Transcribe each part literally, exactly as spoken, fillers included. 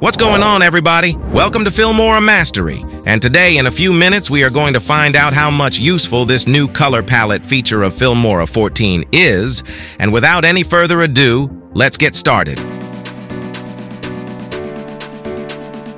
What's going on, everybody? Welcome to Filmora Mastery, and today in a few minutes we are going to find out how much useful this new color palette feature of Filmora fourteen is, and without any further ado, let's get started.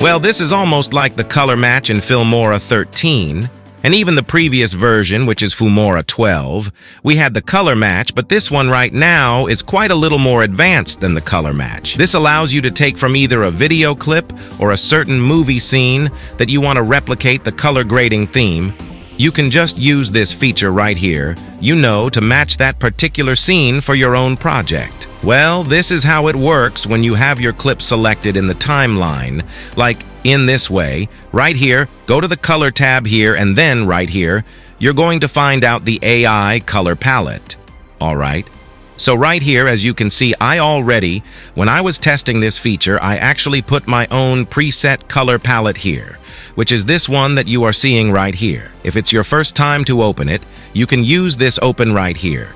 Well, this is almost like the color match in Filmora thirteen, and even the previous version, which is Filmora twelve, we had the color match, but this one right now is quite a little more advanced than the color match. This allows you to take from either a video clip or a certain movie scene that you want to replicate the color grading theme. You can just use this feature right here, you know, to match that particular scene for your own project. Well, this is how it works when you have your clip selected in the timeline, like in this way. Right here, go to the color tab here, and then right here you're going to find out the A I color palette. All right, so right here, as you can see, I already, when I was testing this feature, I actually put my own preset color palette here, which is this one that you are seeing right here. If it's your first time to open it, you can use this open right here,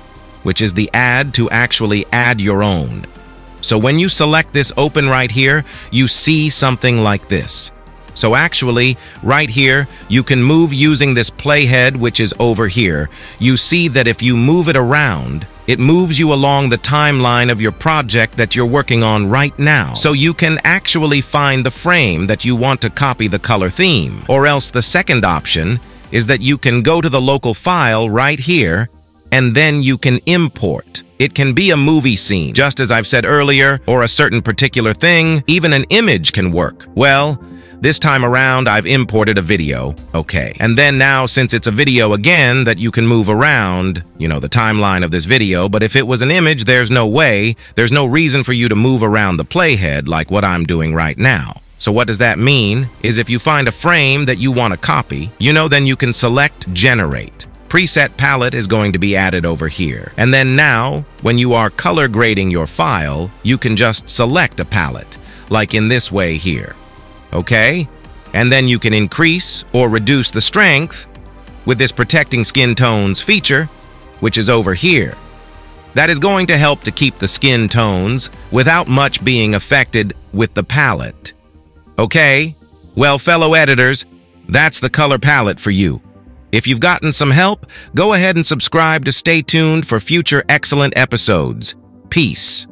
which is the add to actually add your own. So when you select this open right here, you see something like this. So actually, right here, you can move using this playhead, which is over here. You see that if you move it around, it moves you along the timeline of your project that you're working on right now. So you can actually find the frame that you want to copy the color theme. Or else the second option is that you can go to the local file right here, and then you can import. It can be a movie scene, just as I've said earlier, or a certain particular thing. Even an image can work. Well, this time around, I've imported a video. Okay. And then now, since it's a video again that you can move around, you know, the timeline of this video, but if it was an image, there's no way, there's no reason for you to move around the playhead like what I'm doing right now. So what does that mean is if you find a frame that you want to copy, you know, then you can select Generate. Preset palette is going to be added over here. And then now, when you are color grading your file, you can just select a palette, like in this way here. Okay? And then you can increase or reduce the strength with this Protecting Skin Tones feature, which is over here. That is going to help to keep the skin tones without much being affected with the palette. Okay? Well, fellow editors, that's the color palette for you. If you've gotten some help, go ahead and subscribe to stay tuned for future excellent episodes. Peace.